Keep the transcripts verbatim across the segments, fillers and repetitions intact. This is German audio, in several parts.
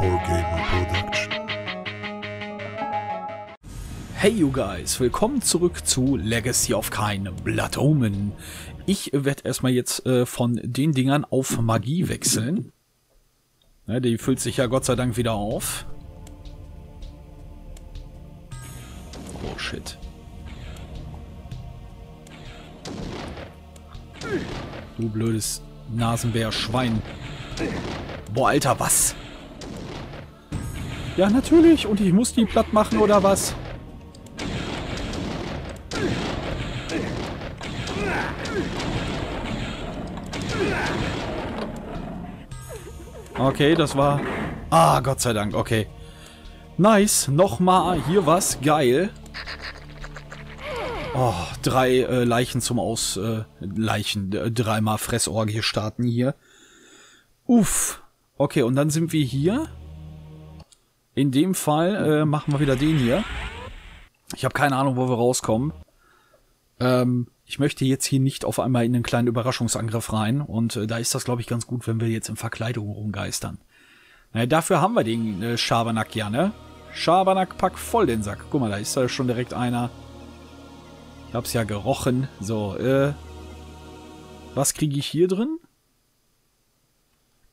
CoregamerProduction. Hey you guys, willkommen zurück zu Legacy of Kain Blood Omen. Ich werde erstmal jetzt äh, von den Dingern auf Magie wechseln. Ne, die füllt sich ja Gott sei Dank wieder auf. Oh shit. Du blödes Nasenbär-Schwein. Boah, Alter, was? Ja, natürlich. Und ich muss die platt machen, oder was? Okay, das war... Ah, Gott sei Dank, okay. Nice, nochmal hier was, geil. Oh, drei äh, Leichen zum Aus... Äh, Leichen, äh, dreimal Fressorgie starten hier. Uff. Okay, und dann sind wir hier. In dem Fall äh, machen wir wieder den hier. Ich habe keine Ahnung, wo wir rauskommen. Ähm, ich möchte jetzt hier nicht auf einmal in einen kleinen Überraschungsangriff rein. Und äh, da ist das, glaube ich, ganz gut, wenn wir jetzt in Verkleidung rumgeistern. Naja, dafür haben wir den äh, Schabernack ja, ne? Schabernack, pack voll den Sack. Guck mal, da ist da schon direkt einer. Ich hab's ja gerochen. So, äh... was kriege ich hier drin?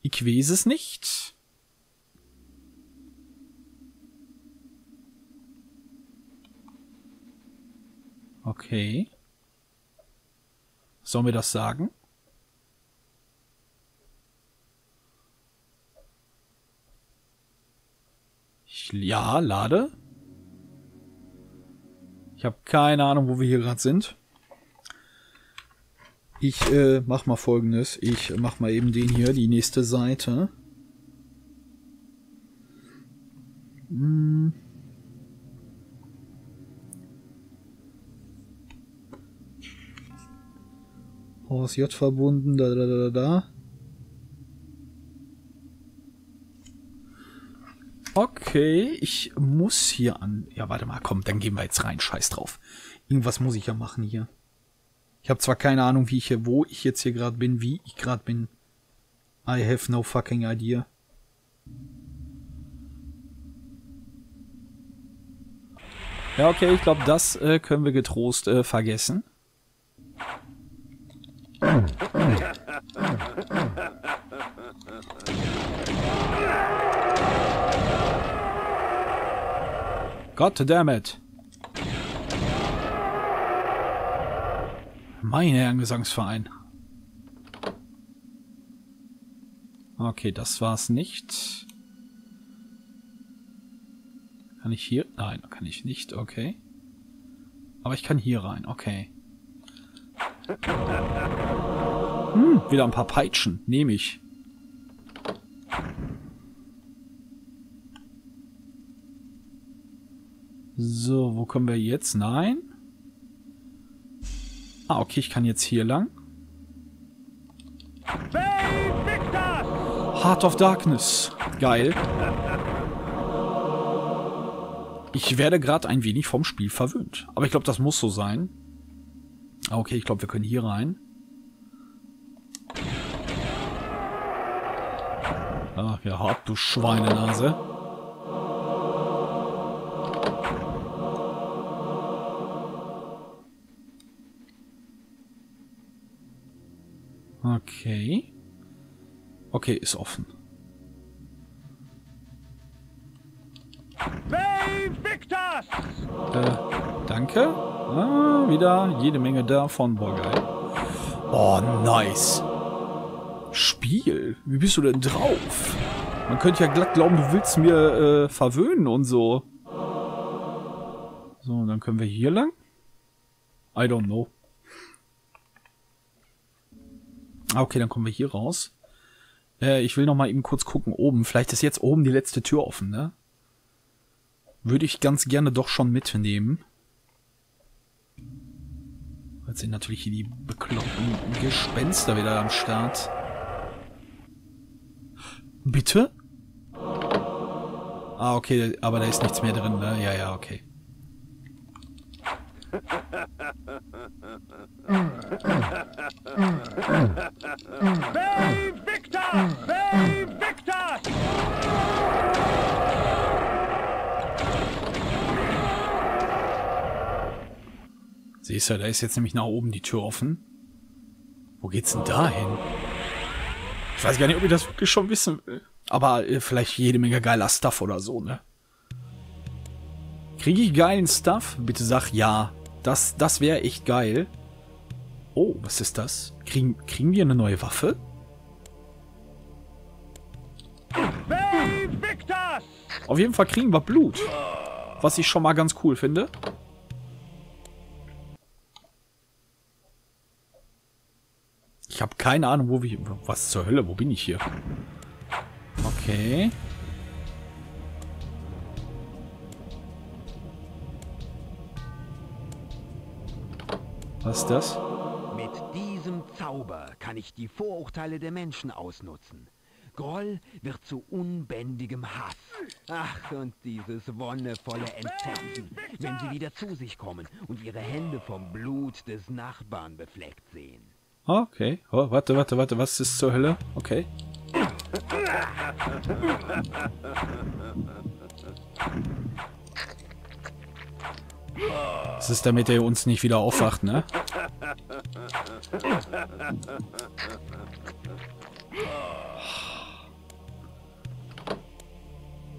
Ich weiß es nicht. Okay. Soll mir das sagen? Ich, ja, lade. Ich habe keine Ahnung, wo wir hier gerade sind. Ich äh, mach mal Folgendes. Ich mach mal eben den hier, die nächste Seite. Hm. Haus J verbunden, da da da da. Okay, ich muss hier an... Ja, warte mal, komm, dann gehen wir jetzt rein, scheiß drauf. Irgendwas muss ich ja machen hier. Ich habe zwar keine Ahnung, wie ich hier, wo ich jetzt hier gerade bin, wie ich gerade bin. I have no fucking idea. Ja, okay, ich glaube, das äh, können wir getrost äh, vergessen. Goddammit. Meine Herren Gesangsverein. Okay, das war's nicht. Kann ich hier? Nein, kann ich nicht, okay. Aber ich kann hier rein, okay. Hm, wieder ein paar Peitschen, nehme ich. So, wo kommen wir jetzt? Nein. Ah, okay, ich kann jetzt hier lang. Heart of Darkness. Geil. Ich werde gerade ein wenig vom Spiel verwöhnt. Aber ich glaube, das muss so sein. Okay, ich glaube, wir können hier rein. Ach ja, hab du Schweinenase. Okay. Okay, ist offen. Äh, danke. Ah, wieder jede Menge davon. Boah, geil. Oh, nice. Spiel. Wie bist du denn drauf? Man könnte ja glatt glauben, du willst mir äh, verwöhnen und so. So, und dann können wir hier lang. I don't know. Okay, dann kommen wir hier raus. Äh, ich will noch mal eben kurz gucken oben. Vielleicht ist jetzt oben die letzte Tür offen, ne? Würde ich ganz gerne doch schon mitnehmen. Jetzt sind natürlich hier die bekloppten Gespenster wieder am Start. Bitte? Ah, okay, aber da ist nichts mehr drin, ne? Ja, ja, okay. Bay Victor! Bay Victor! Siehst du, da ist jetzt nämlich nach oben die Tür offen. Wo geht's denn da hin? Ich weiß gar nicht, ob ich das wirklich schon wissen will. Aber äh, vielleicht jede Menge geiler Stuff oder so, ne? Kriege ich geilen Stuff? Bitte sag ja. Das, das wäre echt geil. Oh, was ist das? Kriegen, kriegen wir eine neue Waffe? Auf jeden Fall kriegen wir Blut. Was ich schon mal ganz cool finde. Ich habe keine Ahnung, wo wir... Was zur Hölle? Wo bin ich hier? Okay. Was ist das? Mit diesem Zauber kann ich die Vorurteile der Menschen ausnutzen. Groll wird zu unbändigem Hass. Ach, und dieses wonnevolle Entsetzen, wenn sie wieder zu sich kommen und ihre Hände vom Blut des Nachbarn befleckt sehen. Okay. Oh, warte, warte, warte. Was ist zur Hölle? Okay. Das ist, damit er uns nicht wieder aufwacht, ne?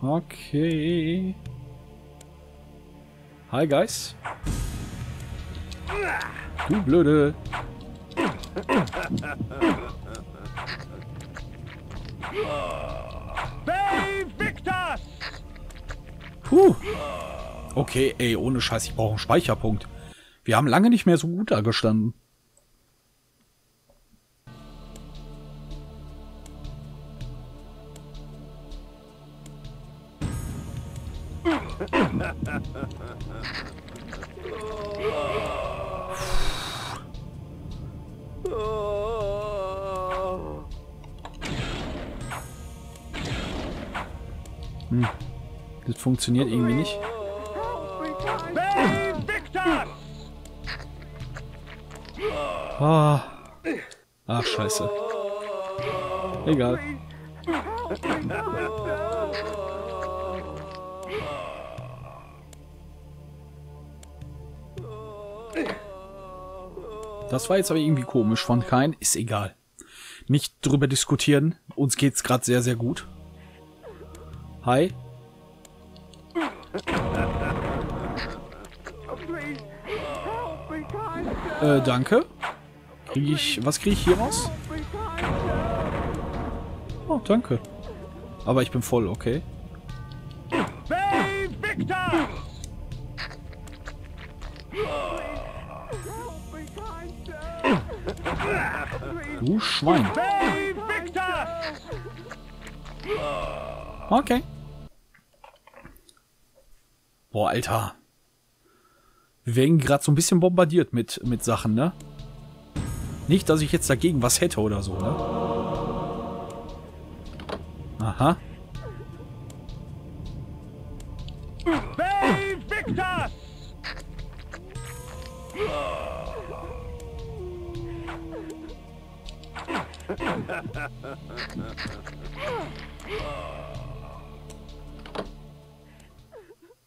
Okay. Hi, guys. Du Blöde. Puh. Okay, ey, ohne Scheiß, ich brauche einen Speicherpunkt. Wir haben lange nicht mehr so gut da gestanden. Hm. Das funktioniert irgendwie nicht. Ah. Ach, scheiße. Egal. Das war jetzt aber irgendwie komisch von Kain. Ist egal. Nicht drüber diskutieren. Uns geht's gerade sehr, sehr gut. Hi. Äh, danke. Krieg ich, was kriege ich hier raus? Oh, danke. Aber ich bin voll, okay. Du Schwein. Okay. Boah, Alter. Wir werden gerade so ein bisschen bombardiert mit, mit Sachen, ne? Nicht, dass ich jetzt dagegen was hätte oder so, ne? Aha.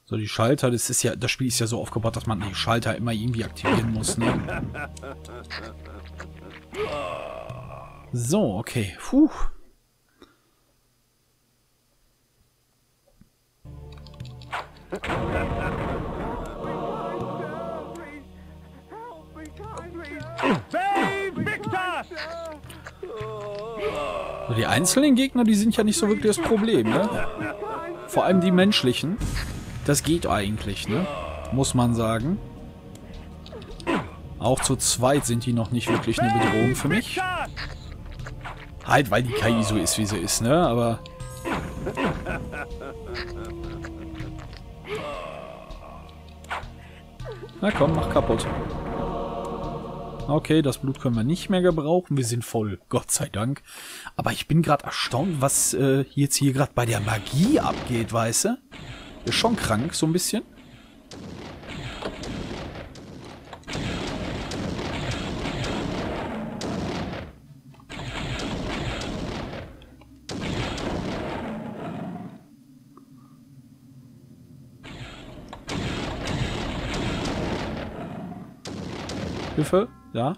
So, die Schalter, das ist ja, das Spiel ist ja so aufgebaut, dass man die Schalter immer irgendwie aktivieren muss, ne? So, okay. Puh. So, die einzelnen Gegner, die sind ja nicht so wirklich das Problem, ne? Vor allem die menschlichen. Das geht eigentlich, ne? Muss man sagen. Auch zu zweit sind die noch nicht wirklich eine Bedrohung für mich. Halt, weil die K I so ist, wie sie ist, ne? Aber... Na komm, mach kaputt. Okay, das Blut können wir nicht mehr gebrauchen. Wir sind voll, Gott sei Dank. Aber ich bin gerade erstaunt, was äh, jetzt hier gerade bei der Magie abgeht, weißt du? Ist schon krank, so ein bisschen. Hilfe, ja.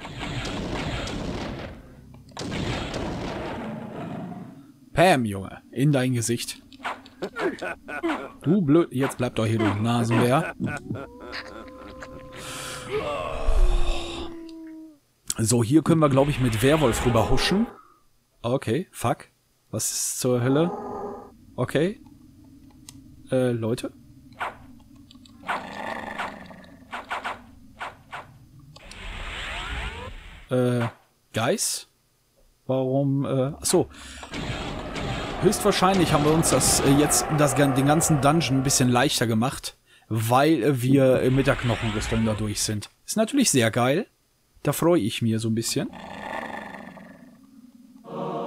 Pam, Junge, in dein Gesicht. Du blöd, jetzt bleib doch hier, du Nasenbär. So, hier können wir, glaube ich, mit Werwolf rüber huschen. Okay, fuck. Was ist zur Hölle? Okay. Äh, Leute? Äh, Guys? Warum, äh, achso. Höchstwahrscheinlich haben wir uns das äh, jetzt das, den ganzen Dungeon ein bisschen leichter gemacht, weil äh, wir äh, mit der Knochenrüstung da durch sind. Ist natürlich sehr geil. Da freue ich mich so ein bisschen.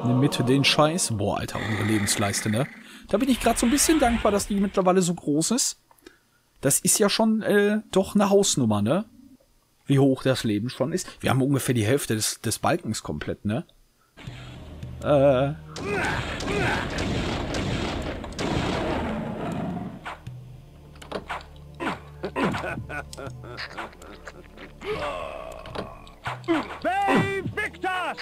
Nimm mit den Scheiß. Boah, Alter, unsere Lebensleiste, ne? Da bin ich gerade so ein bisschen dankbar, dass die mittlerweile so groß ist. Das ist ja schon äh, doch eine Hausnummer, ne? Wie hoch das Leben schon ist. Wir haben ungefähr die Hälfte des, des Balkens komplett, ne? Äh... Bay Victor!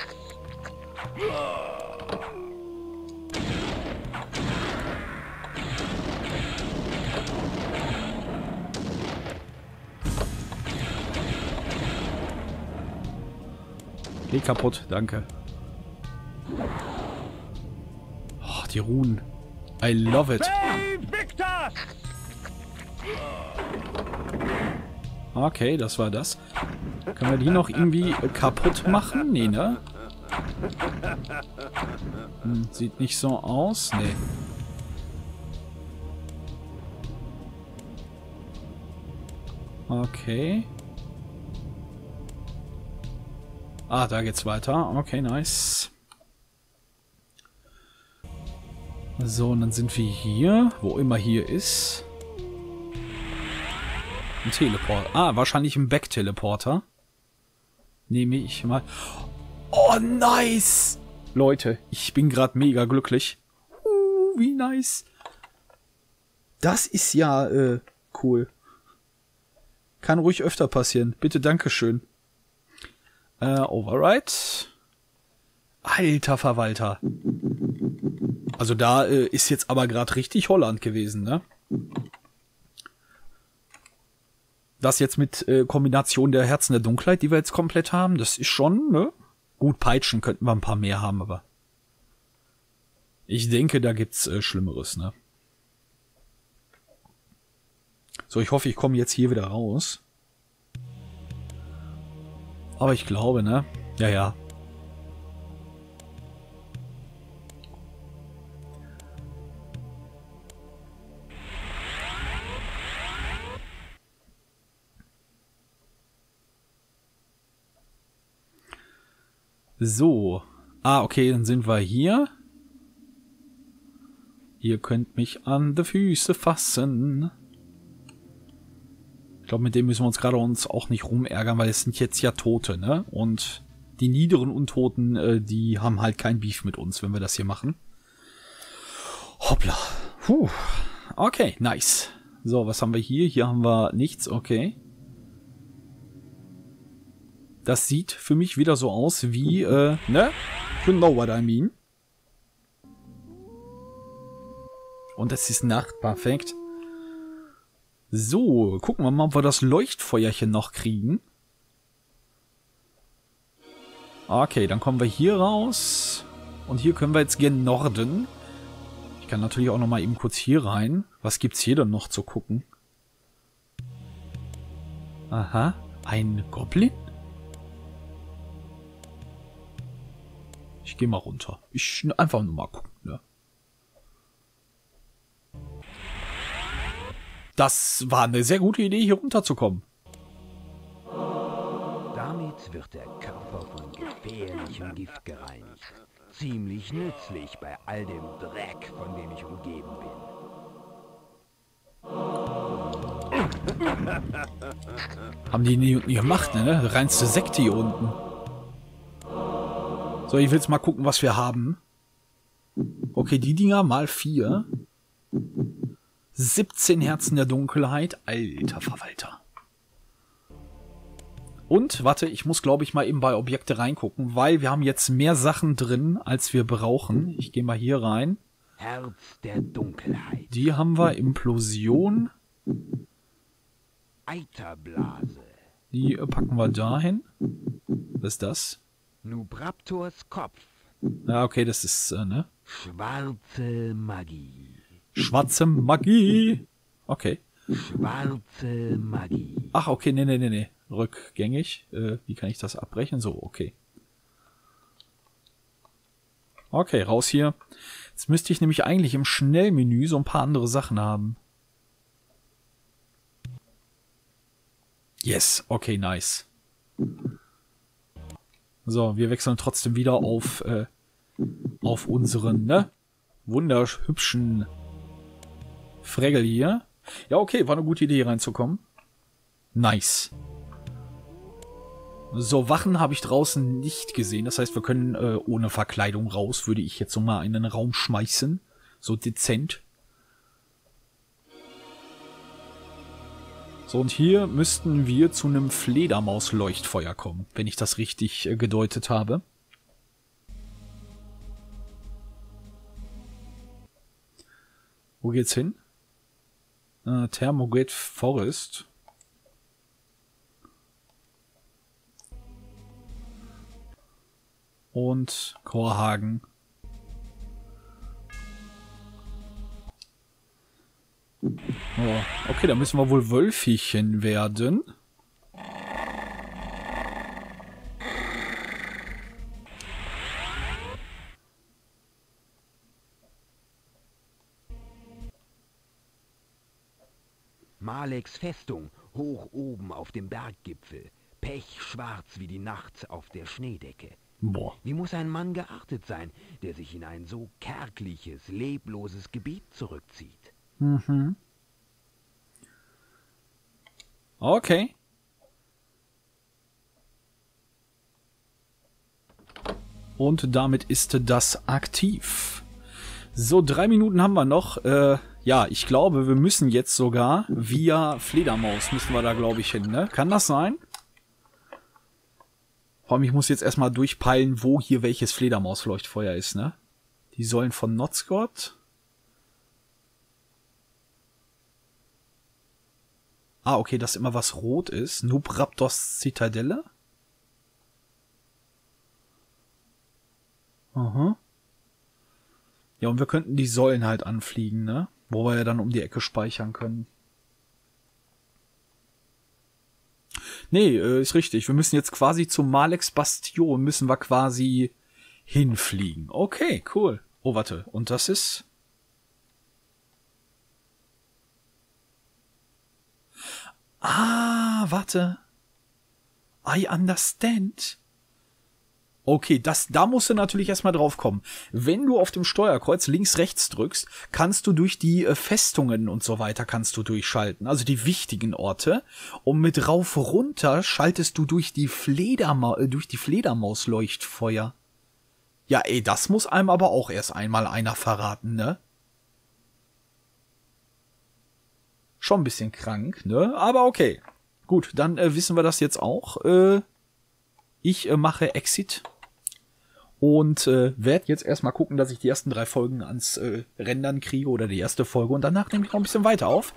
Geh kaputt, danke. Oh, die Runen. I love it. Bay Victor! Okay, das war das. Können wir die noch irgendwie kaputt machen? Nee, ne? Hm, sieht nicht so aus. Nee. Okay. Ah, da geht's weiter. Okay, nice. So, und dann sind wir hier, wo immer hier ist. Ein Teleporter. Ah, wahrscheinlich ein Back-Teleporter. Nehme ich mal. Oh, nice! Leute, ich bin gerade mega glücklich. Uh, wie nice. Das ist ja, äh, cool. Kann ruhig öfter passieren. Bitte, Dankeschön. Äh, Override. Alter Verwalter. Also da äh, ist jetzt aber gerade richtig Holland gewesen, ne? Das jetzt mit äh, Kombination der Herzen der Dunkelheit, die wir jetzt komplett haben, das ist schon, ne? Gut, Peitschen könnten wir ein paar mehr haben, aber ich denke, da gibt's äh, Schlimmeres, ne? So, ich hoffe, ich komme jetzt hier wieder raus. Aber ich glaube, ne? Ja, ja. So. Ah, okay, dann sind wir hier. Ihr könnt mich an die Füße fassen. Ich glaube, mit dem müssen wir uns gerade uns auch nicht rumärgern, weil es sind jetzt ja Tote, ne? Und die niederen Untoten, äh, die haben halt kein Beef mit uns, wenn wir das hier machen. Hoppla. Puh. Okay, nice. So, was haben wir hier? Hier haben wir nichts, okay. Das sieht für mich wieder so aus wie, äh, ne? You know what I mean. Und es ist Nacht, perfekt. So, gucken wir mal, ob wir das Leuchtfeuerchen noch kriegen. Okay, dann kommen wir hier raus. Und hier können wir jetzt gen Norden. Ich kann natürlich auch nochmal eben kurz hier rein. Was gibt's hier denn noch zu gucken? Aha, ein Goblin? Ich gehe mal runter. Ich einfach nur mal gucken, ne? Das war eine sehr gute Idee, hier runterzukommen. Damit wird der Körper von gefährlichem Gift gereinigt. Ziemlich nützlich bei all dem Dreck, von dem ich umgeben bin. Haben die nie, nie gemacht, ne? Reinste Sekte hier unten. So, ich will jetzt mal gucken, was wir haben. Okay, die Dinger mal vier. siebzehn Herzen der Dunkelheit. Alter Verwalter. Und, warte, ich muss, glaube ich, mal eben bei Objekte reingucken, weil wir haben jetzt mehr Sachen drin, als wir brauchen. Ich gehe mal hier rein. Herz der Dunkelheit. Die haben wir. Implosion. Eiterblase. Die packen wir dahin. Was ist das? Nupraptors Kopf. Ah, okay, das ist, äh, ne? Schwarze Magie. Schwarze Magie. Okay. Schwarze Magie. Ach, okay, nee, nee, nee, nee. Rückgängig. Äh, wie kann ich das abbrechen? So, okay. Okay, raus hier. Jetzt müsste ich nämlich eigentlich im Schnellmenü so ein paar andere Sachen haben. Yes, okay, nice. So, wir wechseln trotzdem wieder auf, äh, auf unseren, ne? Wunderhübschen Fregel hier. Ja, okay, war eine gute Idee, hier reinzukommen. Nice. So, Wachen habe ich draußen nicht gesehen. Das heißt, wir können äh, ohne Verkleidung raus, würde ich jetzt nochmal in den Raum schmeißen. So dezent. So, und hier müssten wir zu einem Fledermaus-Leuchtfeuer kommen, wenn ich das richtig äh, gedeutet habe. Wo geht's hin? Äh, Thermogrid Forest. Und Coorhagen. Oh, okay, da müssen wir wohl Wölfchen werden. Maleks Festung, hoch oben auf dem Berggipfel. Pechschwarz wie die Nacht auf der Schneedecke. Boah. Wie muss ein Mann geartet sein, der sich in ein so kärgliches, lebloses Gebiet zurückzieht? Mhm. Okay. Und damit ist das aktiv. So, drei Minuten haben wir noch. Äh, ja, ich glaube, wir müssen jetzt sogar via Fledermaus, müssen wir da, glaube ich, hin, ne? Kann das sein? Vor allem, ich muss jetzt erstmal durchpeilen, wo hier welches Fledermausleuchtfeuer ist, ne? Die Säulen von Notscott. Ah, okay, dass immer was rot ist. Nupraptors Zitadelle. Aha. Ja, und wir könnten die Säulen halt anfliegen, ne? Wo wir ja dann um die Ecke speichern können. Nee, ist richtig. Wir müssen jetzt quasi zum Maleks Bastion, müssen wir quasi hinfliegen. Okay, cool. Oh, warte. Und das ist... Ah, warte. I understand. Okay, das, da musst du natürlich erstmal drauf kommen. Wenn du auf dem Steuerkreuz links, rechts drückst, kannst du durch die Festungen und so weiter kannst du durchschalten. Also die wichtigen Orte. Und mit rauf runter schaltest du durch die Flederma- durch die Fledermausleuchtfeuer. Ja, ey, das muss einem aber auch erst einmal einer verraten, ne? Schon ein bisschen krank, ne? Aber okay. Gut, dann äh, wissen wir das jetzt auch. Äh, ich äh, mache Exit. Und äh, werde jetzt erstmal gucken, dass ich die ersten drei Folgen ans äh, Rendern kriege oder die erste Folge. Und danach nehme ich noch ein bisschen weiter auf.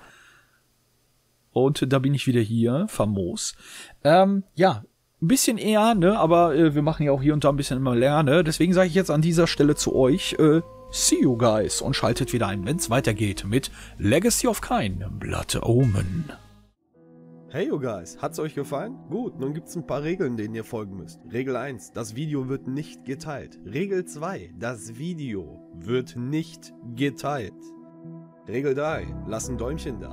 Und äh, da bin ich wieder hier, famos. Ähm, ja, ein bisschen eher, ne? Aber äh, wir machen ja auch hier und da ein bisschen immer länger, ne? Deswegen sage ich jetzt an dieser Stelle zu euch, äh, see you guys und schaltet wieder ein, wenn es weitergeht mit Legacy of Kain Blood Omen. Hey you guys, hat's euch gefallen? Gut, nun gibt's ein paar Regeln, denen ihr folgen müsst. Regel eins, das Video wird nicht geteilt. Regel zwei, das Video wird nicht geteilt. Regel drei, lass ein Däumchen da.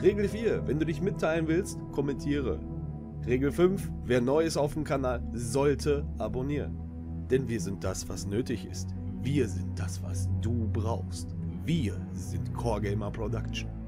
Regel vier, wenn du dich mitteilen willst, kommentiere. Regel fünf, wer neu ist auf dem Kanal, sollte abonnieren. Denn wir sind das, was nötig ist. Wir sind das, was du brauchst. Wir sind CoregamerProduction.